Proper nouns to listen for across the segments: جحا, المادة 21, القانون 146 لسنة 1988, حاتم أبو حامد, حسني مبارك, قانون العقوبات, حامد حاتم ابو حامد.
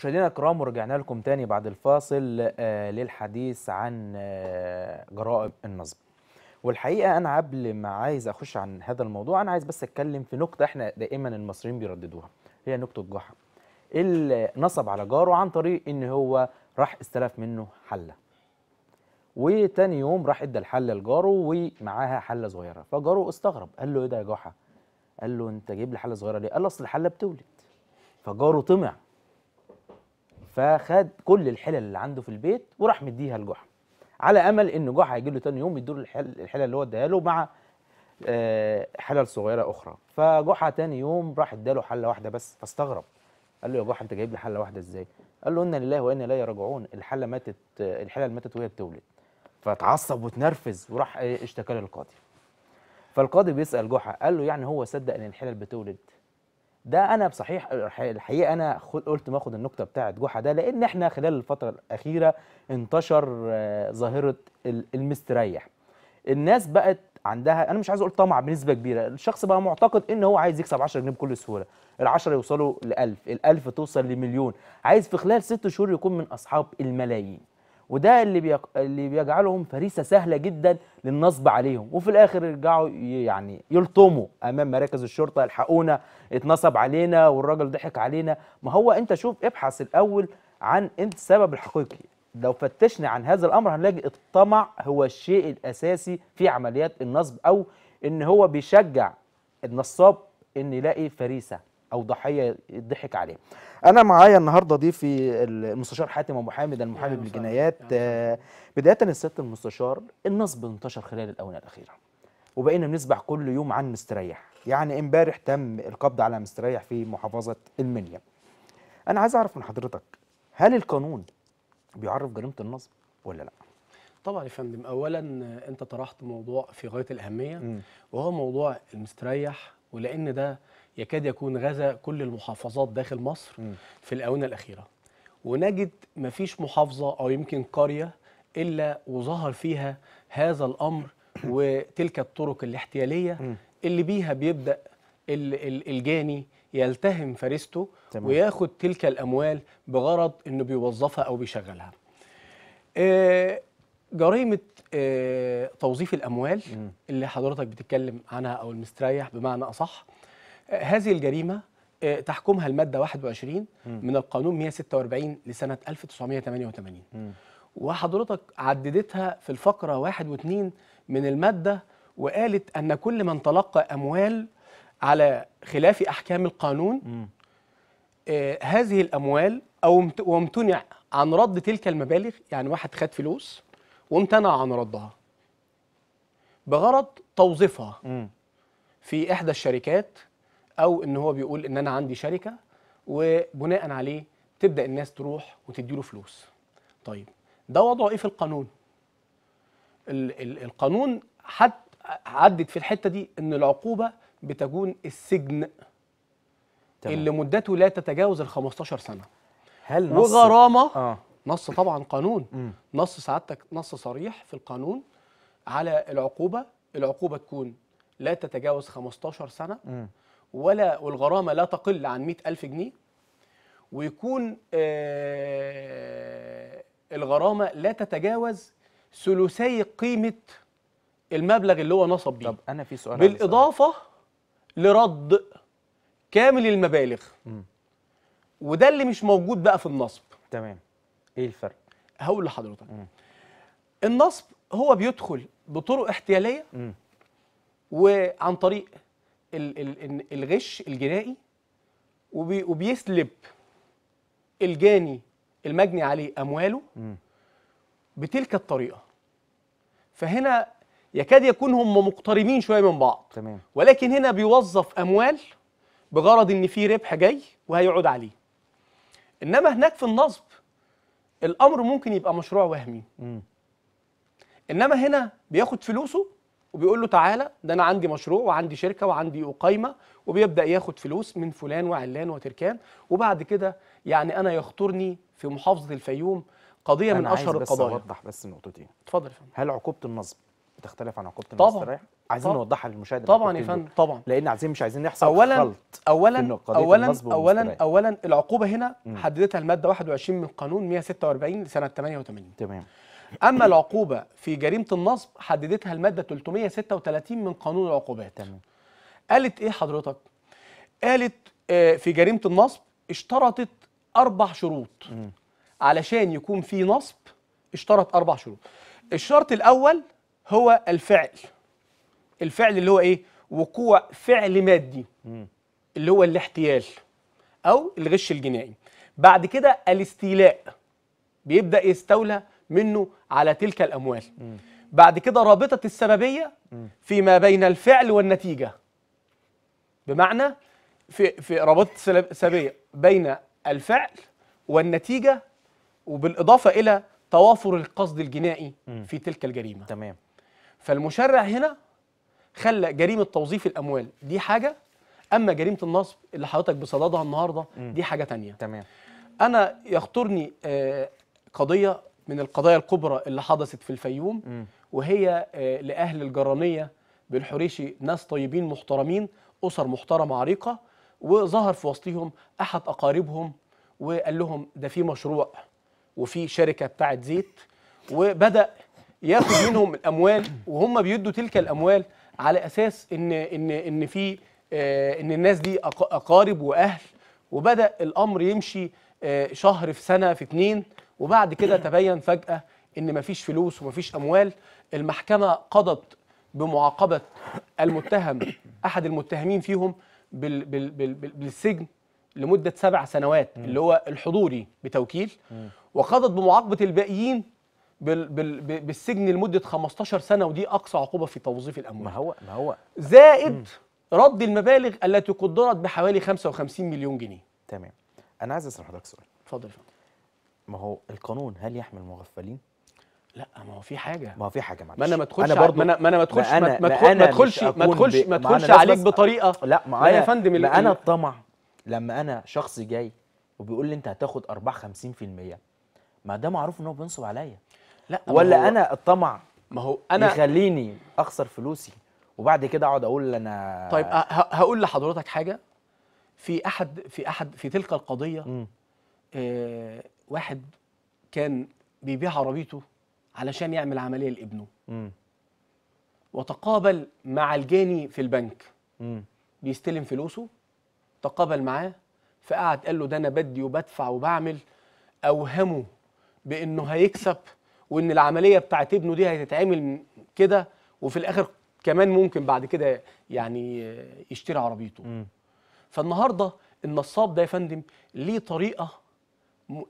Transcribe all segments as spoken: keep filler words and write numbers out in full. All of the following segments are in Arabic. مشاهدينا الكرام، ورجعنا لكم تاني بعد الفاصل آه للحديث عن آه جرائم النصب. والحقيقه انا قبل ما عايز اخش عن هذا الموضوع انا عايز بس اتكلم في نقطه احنا دائما المصريين بيرددوها، هي نقطه جحا. اللي نصب على جاره عن طريق ان هو راح استلف منه حله، وتاني يوم راح ادى الحله لجاره ومعاها حله صغيره، فجاره استغرب قال له ايه ده يا جحا؟ قال له انت جايب لي حله صغيره ليه؟ قال له اصل الحله بتولد. فجاره طمع فخد كل الحلل اللي عنده في البيت وراح مديها لجحا، على امل ان جحا هيجي له تاني يوم يدور الحلل اللي هو اداها له مع حلل صغيره اخرى. فجحا تاني يوم راح اداله حله واحده بس، فاستغرب قال له يا جحا انت جايب لي حله واحده ازاي؟ قال له انا لله وانا اليه راجعون، الحله ماتت، الحلل ماتت وهي بتولد. فاتعصب واتنرفز وراح اشتكى للقاضي. فالقاضي بيسال جحا قال له يعني هو صدق ان الحلل بتولد؟ ده انا بصحيح الحقيقه انا قلت ما اخد النكته بتاعت جحا ده، لان احنا خلال الفتره الاخيره انتشر ظاهره المستريح. الناس بقت عندها، انا مش عايز اقول طمع بنسبه كبيره، الشخص بقى معتقد ان هو عايز يكسب عشرة جنيه بكل سهوله، ال10 يوصلوا ل1000، ال1000 توصل لمليون، عايز في خلال ست شهور يكون من اصحاب الملايين. وده اللي بيق... اللي بيجعلهم فريسه سهله جدا للنصب عليهم، وفي الاخر يرجعوا يعني يلطموا امام مراكز الشرطه، الحقونا اتنصب علينا والراجل ضحك علينا. ما هو انت شوف ابحث الاول عن انت السبب الحقيقي، لو فتشنا عن هذا الامر هنلاقي الطمع هو الشيء الاساسي في عمليات النصب، او ان هو بيشجع النصاب ان يلاقي فريسه او ضحيه يضحك عليه. انا معايا النهارده ضيفي المستشار حاتم ابو حامد المحامي بالجنايات. بدايه لسياده المستشار، النصب انتشر خلال الاونه الاخيره وبقينا بنسبح كل يوم عن مستريح. يعني امبارح تم القبض على مستريح في محافظه المنيا. انا عايز اعرف من حضرتك، هل القانون بيعرف جريمه النصب ولا لا؟ طبعا يا فندم، اولا انت طرحت موضوع في غايه الاهميه م. وهو موضوع المستريح، ولان ده يكاد يكون غزا كل المحافظات داخل مصر م. في الآونة الأخيرة، ونجد مفيش محافظة أو يمكن قرية إلا وظهر فيها هذا الأمر وتلك الطرق الاحتيالية م. اللي بيها بيبدأ الجاني يلتهم فريسته وياخد تلك الأموال بغرض أنه بيوظفها أو بيشغلها. جريمة توظيف الأموال اللي حضرتك بتتكلم عنها أو المستريح بمعنى أصح، هذه الجريمة تحكمها المادة واحد وعشرين من القانون مئة وستة وأربعين لسنة ألف وتسعمئة وثمانية وثمانين، وحضرتك عددتها في الفقرة واحد واثنين من المادة، وقالت أن كل من تلقى أموال على خلاف أحكام القانون آه هذه الأموال أو وامتنع عن رد تلك المبالغ، يعني واحد خد فلوس وامتنع عن ردها بغرض توظيفها م. في إحدى الشركات، أو إن هو بيقول إن أنا عندي شركة وبناء عليه تبدأ الناس تروح وتديله فلوس. طيب ده وضعه إيه في القانون؟ ال ال القانون حد عدت في الحتة دي إن العقوبة بتكون السجن تمام. اللي مدته لا تتجاوز ال خمستاشر سنة. هل نص وغرامة آه. نص طبعا قانون م. نص سعادتك نص صريح في القانون على العقوبة، العقوبة تكون لا تتجاوز خمستاشر سنة م. ولا والغرامة لا تقل عن مئة ألف جنيه، ويكون آه الغرامة لا تتجاوز ثلثي قيمة المبلغ اللي هو نصب بيه. طب أنا في سؤال، بالإضافة لرد كامل المبالغ م. وده اللي مش موجود بقى في النصب. تمام، إيه الفرق؟ هقول لحضرتك. النصب هو بيدخل بطرق احتيالية م. وعن طريق الغش الجنائي، وبيسلب الجاني المجني عليه أمواله م. بتلك الطريقة. فهنا يكاد يكون هم مقتربين شوية من بعض تمام. ولكن هنا بيوظف أموال بغرض إن في ربح جاي وهيقعد عليه، إنما هناك في النصب الأمر ممكن يبقى مشروع وهمي م. إنما هنا بياخد فلوسه وبيقول له تعالى ده انا عندي مشروع وعندي شركه وعندي قايمه، وبيبدا ياخد فلوس من فلان وعلان وتركان. وبعد كده يعني انا يخطرني في محافظه الفيوم قضيه من اشهر القضايا. انا عايز بس اوضح بس نقطتين. اتفضل يا فندم. هل عقوبه النصب بتختلف عن عقوبه المستريح. عايزين نوضحها للمشاهد طبعا يا فندم، طبعا، لان عايزين مش عايزين يحصل اولا اولا اولا اولا اولا العقوبه هنا م. حددتها الماده واحد وعشرين من القانون مئة وستة وأربعين لسنه ثمانية وثمانين. تمام. اما العقوبه في جريمه النصب حددتها الماده ثلاثمئة وستة وثلاثين من قانون العقوبات. تمام. قالت ايه حضرتك؟ قالت آه في جريمه النصب اشترطت اربع شروط. م. علشان يكون في نصب اشترط اربع شروط. الشرط الاول هو الفعل، الفعل اللي هو ايه؟ وقوع فعل مادي اللي هو الاحتيال او الغش الجنائي. بعد كده الاستيلاء، بيبدا يستولى منه على تلك الاموال. بعد كده رابطه السببيه فيما بين الفعل والنتيجه، بمعنى في في رابطه السببيه بين الفعل والنتيجه، وبالاضافه الى توافر القصد الجنائي في تلك الجريمه. تمام. فالمشرع هنا خلى جريمه توظيف الاموال دي حاجه، اما جريمه النصب اللي حضرتك بصددها النهارده دي حاجه ثانيه. تمام. انا يخطرني قضيه من القضايا الكبرى اللي حدثت في الفيوم، وهي لاهل الجرانيه بالحريشي، ناس طيبين محترمين، اسر محترمه عريقه، وظهر في وسطهم احد اقاربهم وقال لهم ده في مشروع وفي شركه بتاعت زيت، وبدا ياخد منهم الاموال، وهم بيدوا تلك الاموال على اساس ان ان ان في ان الناس دي اقارب واهل. وبدا الامر يمشي شهر في سنه في اتنين، وبعد كده تبين فجاه ان مفيش فلوس ومفيش اموال. المحكمه قضت بمعاقبه المتهم، احد المتهمين فيهم، بال بال بال بالسجن لمده سبع سنوات اللي هو الحضوري بتوكيل، وقضت بمعاقبه الباقيين بال بال بالسجن لمده خمستاشر سنه، ودي اقصى عقوبه في توظيف الاموال. ما هو ما هو زائد مم. رد المبالغ التي قدرت بحوالي خمسة وخمسين مليون جنيه. تمام. انا عايز اسال حضرتك سؤال. اتفضل يا فندم. ما هو القانون هل يحمي المغفلين؟ لا، ما هو في حاجه، ما هو في حاجه، معلش، ما انا ما ادخلش ما انا ما ادخلش ما ادخلش ما ادخلش ما ادخلش عليك بطريقه. لا، ما انا يا فندم، ما انا الطمع لما انا شخص جاي وبيقول لي انت هتاخد أربعة وخمسين بالمئة، ما ده معروف ان هو بينصب عليا. لا، ولا انا الطمع ما هو انا يخليني اخسر فلوسي وبعد كده اقعد اقول انا. طيب هقول لحضرتك حاجه، في احد في احد في تلك القضيه آه واحد كان بيبيع عربيته علشان يعمل عمليه لابنه، مم. وتقابل مع الجاني في البنك، مم. بيستلم فلوسه، تقابل معاه، فقعد قال له ده انا بدي وبدفع وبعمل، اوهمه بانه هيكسب وان العمليه بتاعت ابنه دي هتتعمل كده، وفي الاخر كمان ممكن بعد كده يعني يشتري عربيته. مم. فالنهارده النصاب ده يا فندم ليه طريقه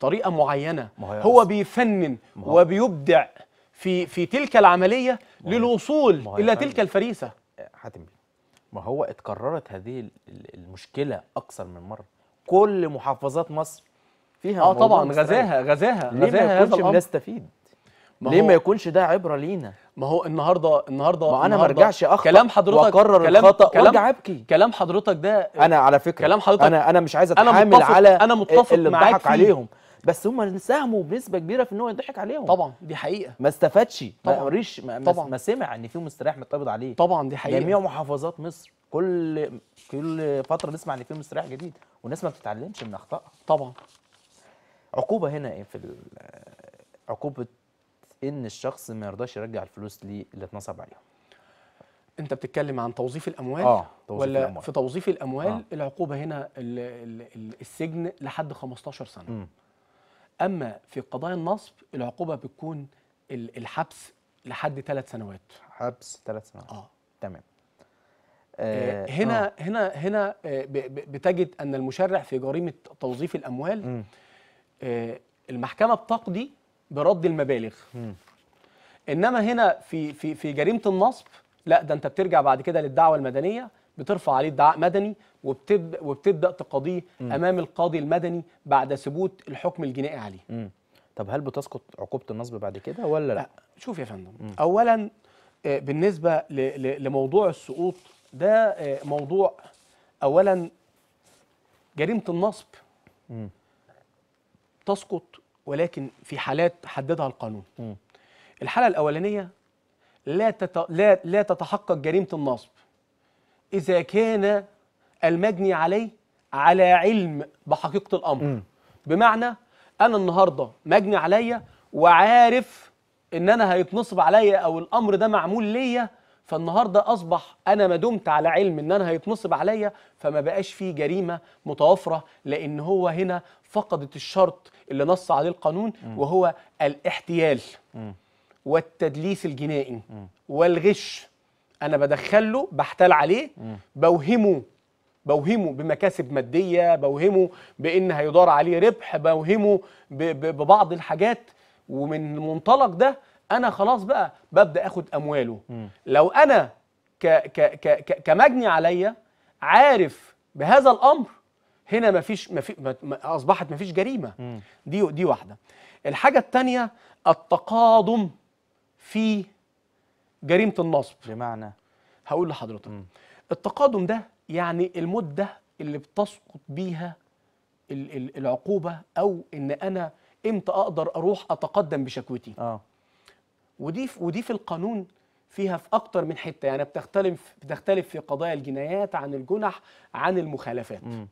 طريقه معينه، هو بيفنن وبيبدع في في تلك العمليه للوصول الى تلك الفريسه. حاتم، ما هو اتكررت هذه المشكله اكثر من مره، كل محافظات مصر فيها اه طبعا غزاها غزاها غزاها. ليه ما يكونش بنستفيد؟ ليه ما يكونش ده عبره لينا؟ ما هو النهارده النهارده ما انا ما ارجعش اخطا، كلام حضرتك واكرر الخطا وارجع ابكي. كلام حضرتك ده انا على فكره، كلام حضرتك انا انا مش عايز اتحامل على انا متفق اللي اتضحك عليهم، بس هم ساهموا بنسبه كبيره في ان هو يضحك عليهم. طبعا دي حقيقه، ما استفادش، ما قريش، ما, ما, ما سمع ان في مستريح متقبض عليه. طبعا دي حقيقه، جميع محافظات مصر كل كل فتره نسمع ان في مستريح جديد، والناس ما بتتعلمش من اخطائها. طبعا عقوبه هنا ايه في عقوبه ان الشخص ما يرضاش يرجع الفلوس ليه اللي اتنصب عليهم؟ انت بتتكلم عن توظيف الاموال؟ اه توظيف ولا الأموال. في توظيف الاموال آه. العقوبه هنا ال ال السجن لحد خمستاشر سنه. م. اما في قضايا النصب العقوبه بتكون الحبس لحد ثلاث سنوات. حبس ثلاث سنوات. اه تمام. آه هنا آه. هنا هنا بتجد ان المشرع في جريمه توظيف الاموال آه المحكمه بتقضي برد المبالغ. مم. انما هنا في في في جريمه النصب لا، ده انت بترجع بعد كده للدعوه المدنيه، بترفع عليه ادعاء مدني وبتبدا وبتبدا تقاضيه امام القاضي المدني بعد ثبوت الحكم الجنائي عليه. مم. طب هل بتسقط عقوبه النصب بعد كده ولا لا؟ لا. شوف يا فندم، مم. اولا بالنسبه لموضوع السقوط ده، موضوع اولا جريمه النصب مم. تسقط ولكن في حالات حددها القانون. م. الحالة الأولانية لا تت... لا... لا تتحقق جريمة النصب إذا كان المجني عليه على علم بحقيقة الأمر. م. بمعنى أنا النهاردة مجني عليا وعارف إن أنا هيتنصب عليا أو الأمر ده معمول ليا، فالنهاردة أصبح أنا ما دمت على علم إن أنا هيتنصب عليا، فما بقاش فيه جريمة متوافرة، لأن هو هنا فقدت الشرط اللي نص عليه القانون وهو الاحتيال م. والتدليس الجنائي م. والغش. أنا بدخله، بحتال عليه، م. بوهمه بوهمه بمكاسب مادية، بوهمه بإن هيدار عليه ربح، بوهمه ببعض الحاجات، ومن المنطلق ده أنا خلاص بقى ببدأ أخد أمواله. م. لو أنا ك ك ك كمجني عليا عارف بهذا الأمر، هنا مفيش مفي أصبحت مفيش جريمة. م. دي دي واحدة. الحاجة التانية التقادم في جريمة النصب. بمعنى هقول لحضرتك التقادم ده يعني المدة اللي بتسقط بيها العقوبة، أو إن أنا إمتى أقدر أروح أتقدم بشكوتي. آه. ودي ودي في القانون فيها في أكتر من حتة، يعني بتختلف بتختلف في قضايا الجنايات عن الجنح عن المخالفات. م.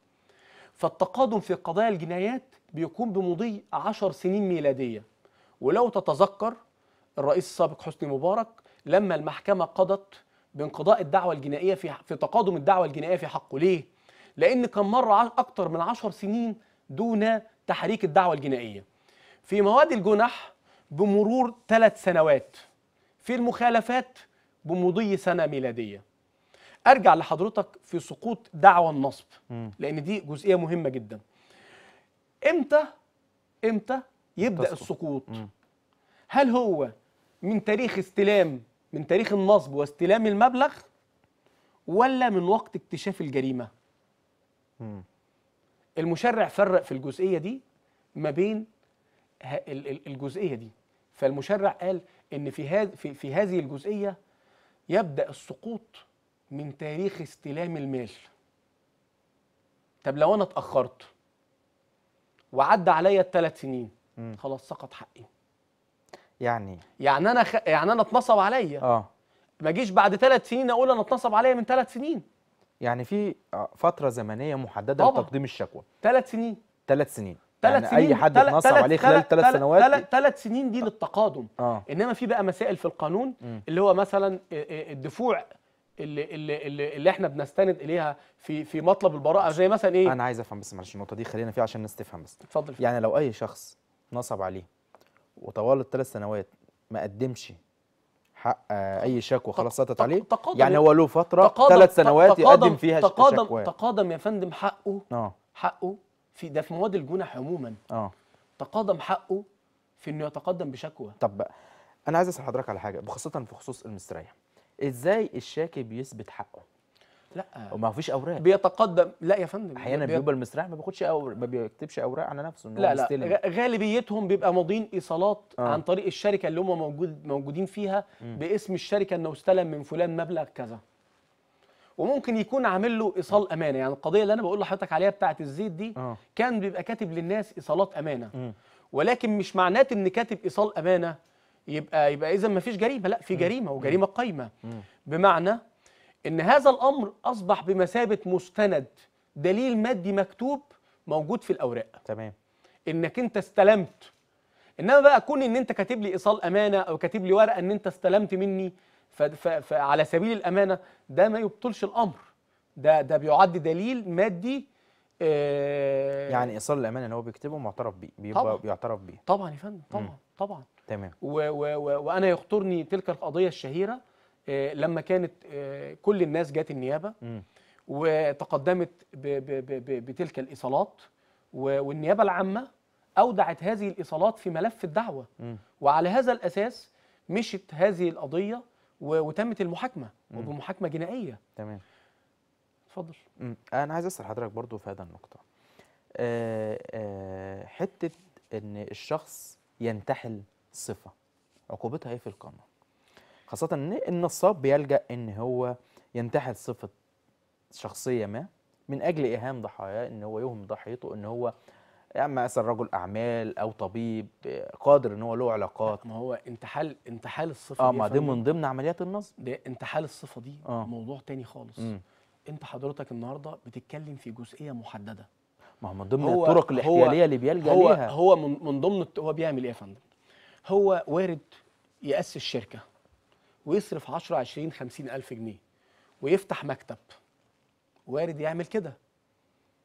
فالتقادم في قضايا الجنايات بيكون بمضي عشر سنين ميلادية، ولو تتذكر الرئيس السابق حسني مبارك لما المحكمة قضت بانقضاء الدعوة الجنائية في في تقادم الدعوة الجنائية في حقه. ليه؟ لأن كان مر أكتر من عشر سنين دون تحريك الدعوة الجنائية. في مواد الجنح بمرور ثلاث سنوات، في المخالفات بمضي سنة ميلادية. أرجع لحضرتك في سقوط دعوى النصب، لأن دي جزئية مهمة جدا. إمتى إمتى يبدأ السقوط؟ هل هو من تاريخ استلام من تاريخ النصب واستلام المبلغ، ولا من وقت اكتشاف الجريمة؟ م. المشرع فرق في الجزئية دي ما بين الجزئية دي، فالمشرع قال إن في هذه في, في هذه الجزئية يبدأ السقوط من تاريخ استلام المال. طب لو أنا اتأخرت وعدى عليا الثلاث سنين، م. خلاص سقط حقي. يعني يعني انا خ... يعني انا اتنصب عليا، اه ما اجيش بعد ثلاث سنين اقول انا اتنصب عليا من ثلاث سنين. يعني في فتره زمنيه محدده لتقديم الشكوى. ثلاث سنين ثلاث سنين ثلاث يعني سنين اي حد اتنصب تلت... عليه خلال ثلاث سنوات. ثلاث سنين دي للتقادم. آه. انما في بقى مسائل في القانون م. اللي هو مثلا الدفوع اللي اللي اللي, اللي احنا بنستند اليها في في مطلب البراءه، زي مثلا ايه. انا عايز افهم بس معلش النقطه دي خلينا فيها عشان الناس تفهم بس. اتفضل. يعني لو اي شخص نصب عليه وطوال الثلاث سنوات ما قدمش حق اي شكوى، خلاص سقطت عليه. يعني هو له فتره ثلاث سنوات يقدم فيها شكوى. تقادم يا فندم حقه. أوه. حقه في ده في مواد الجنح عموما. اه تقادم حقه في انه يتقدم بشكوى. طب انا عايز اسال حضرتك على حاجه، خاصه في خصوص المستريح. ازاي الشاكي بيثبت حقه؟ لا وما فيش اوراق بيتقدم. لا يا فندم، احيانا بيبقى المسرح ما بياخدش اوراق، ما بيكتبش اوراق على نفسه ان هو مستلم. لا لا، غالبيتهم بيبقى ماضيين ايصالات آه. عن طريق الشركه اللي هم موجود موجودين فيها م. باسم الشركه انه استلم من فلان مبلغ كذا، وممكن يكون عامل له ايصال امانه. يعني القضيه اللي انا بقول لحضرتك عليها بتاعه الزيت دي آه. كان بيبقى كاتب للناس ايصالات امانه م. ولكن مش معناته ان كاتب ايصال امانه يبقى يبقى اذا ما فيش جريمه. لا، في جريمه م. وجريمه قايمه. بمعنى إن هذا الأمر أصبح بمثابة مستند دليل مادي مكتوب موجود في الأوراق. تمام. إنك أنت استلمت. إنما بقى كون إن أنت كاتب لي إيصال أمانة أو كاتب لي ورقة إن أنت استلمت مني فعلى سبيل الأمانة، ده ما يبطلش الأمر. ده ده بيعد دليل مادي. آه يعني إيصال الأمانة اللي هو بيكتبه معترف بيه، بيبقى بيعترف بيه. طبعًا يا فندم، طبعًا مم. طبعًا. تمام. وأنا يخطرني تلك القضية الشهيرة لما كانت كل الناس جات النيابه م. وتقدمت ب ب ب بتلك الايصالات، والنيابه العامه اودعت هذه الايصالات في ملف الدعوه م. وعلى هذا الاساس مشت هذه القضيه وتمت المحاكمه م. وبمحاكمه جنائيه. تمام. اتفضل. انا عايز اسال حضرتك برضو في هذا النقطه، أه أه حته ان الشخص ينتحل صفه، عقوبتها ايه في القانون؟ خاصة ان النصاب بيلجأ ان هو ينتحل صفة شخصية ما من اجل ايهام ضحاياه، ان هو يوهم ضحيته ان هو اما مثلا رجل اعمال او طبيب قادر ان هو له علاقات. ما هو انتحال انتحال الصفه اه ما دي من ضمن عمليات النصب. ده انتحال الصفه دي آه. موضوع تاني خالص. م. انت حضرتك النهارده بتتكلم في جزئيه محدده. ما هو من ضمن هو الطرق الاحتياليه اللي بيلجأ هو ليها. هو من ضمن هو بيعمل ايه يا فندم؟ هو وارد يأسس شركه ويصرف عشرة عشرين خمسين ألف جنيه ويفتح مكتب، وارد يعمل كده.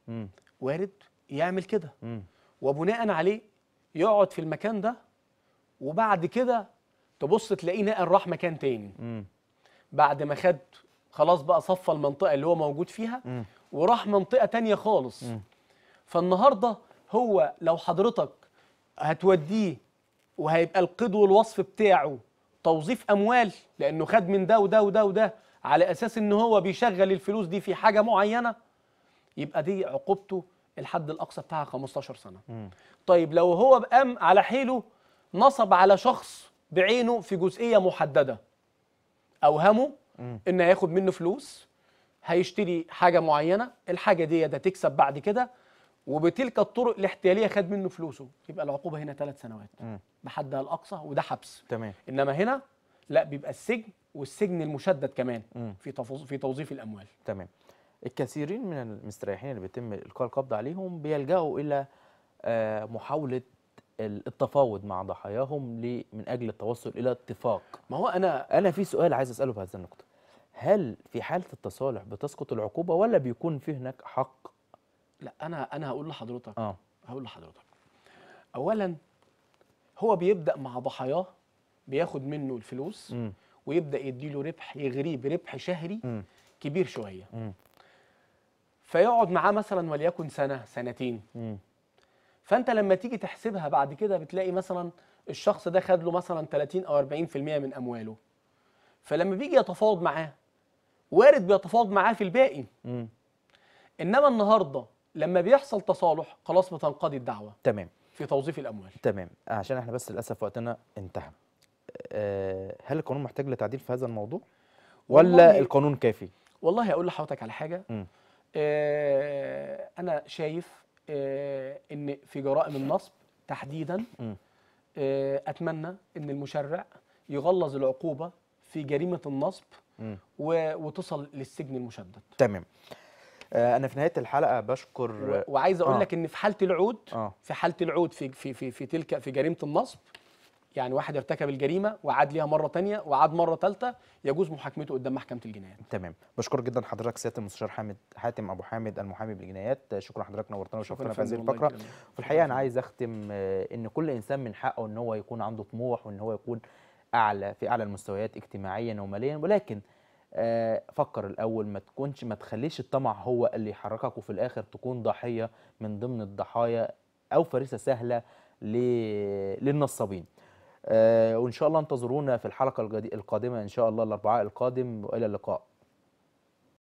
م. وارد يعمل كده مم. وبناء عليه يقعد في المكان ده، وبعد كده تبص تلاقيه نقل راح مكان تاني. مم. بعد ما خد خلاص بقى صفى المنطقه اللي هو موجود فيها مم. وراح منطقه تانيه خالص. مم. فالنهارده هو لو حضرتك هتوديه وهيبقى القيد والوصف بتاعه توظيف اموال، لانه خد من ده وده وده وده على اساس ان هو بيشغل الفلوس دي في حاجه معينه، يبقى دي عقوبته الحد الأقصى بتاعها خمستاشر سنة. مم. طيب لو هو قام على حيله نصب على شخص بعينه في جزئية محددة، أوهمه مم. إنه هياخد منه فلوس، هيشتري حاجة معينة، الحاجة دي ده تكسب بعد كده، وبتلك الطرق الاحتيالية خد منه فلوسه، يبقى العقوبة هنا ثلاث سنوات مم. بحدها الأقصى، وده حبس. تمام. إنما هنا لا، بيبقى السجن، والسجن المشدد كمان مم. في في توظيف الأموال. تمام. الكثيرين من المستريحين اللي بيتم إلقاء القبض عليهم بيلجأوا إلى محاولة التفاوض مع ضحاياهم من أجل التوصل إلى اتفاق. ما هو أنا أنا في سؤال عايز أسأله بهذه النقطة، هل في حالة التصالح بتسقط العقوبة ولا بيكون في هناك حق؟ لا، أنا أنا هقول لحضرتك آه. هقول لحضرتك أولاً هو بيبدأ مع ضحاياه، بياخد منه الفلوس م. ويبدأ يديله ربح، يغريه بربح شهري م. كبير شوية م. فيقعد معاه مثلا وليكن سنه سنتين. م. فانت لما تيجي تحسبها بعد كده بتلاقي مثلا الشخص ده خد له مثلا تلاتين او أربعين في المية من امواله، فلما بيجي يتفاوض معاه وارد بيتفاوض معاه في الباقي. م. انما النهارده لما بيحصل تصالح خلاص بتنقضي الدعوه. تمام. في توظيف الاموال. تمام. عشان احنا بس للاسف وقتنا انتهى. أه هل القانون محتاج لتعديل في هذا الموضوع ولا القانون كافي؟ والله هقول لحضرتك على حاجه. م. أنا شايف إن في جرائم النصب تحديدا أتمنى إن المشرع يغلظ العقوبة في جريمة النصب وتصل للسجن المشدد. تمام. أنا في نهاية الحلقة بشكر، وعايز أقول آه. لك إن في حالة العود آه. في حالة العود في في في, في تلك في جريمة النصب، يعني واحد ارتكب الجريمه وعاد ليها مره ثانيه وعاد مره ثالثه، يجوز محاكمته قدام محكمه الجنايات. تمام. بشكر جدا حضرتك سياده المستشار حامد حاتم ابو حامد المحامي بالجنايات. شكرا حضرتك، نورتنا وشرفتنا في هذه الفقره. في الحقيقه انا عايز اختم ان كل انسان من حقه ان هو يكون عنده طموح وان هو يكون اعلى في اعلى المستويات اجتماعيا وماليا، ولكن فكر الاول، ما تكونش ما تخليش الطمع هو اللي يحركك وفي الاخر تكون ضحيه من ضمن الضحايا او فريسه سهله للنصابين. وإن شاء الله انتظرونا في الحلقة القادمة إن شاء الله الأربعاء القادم، وإلى اللقاء.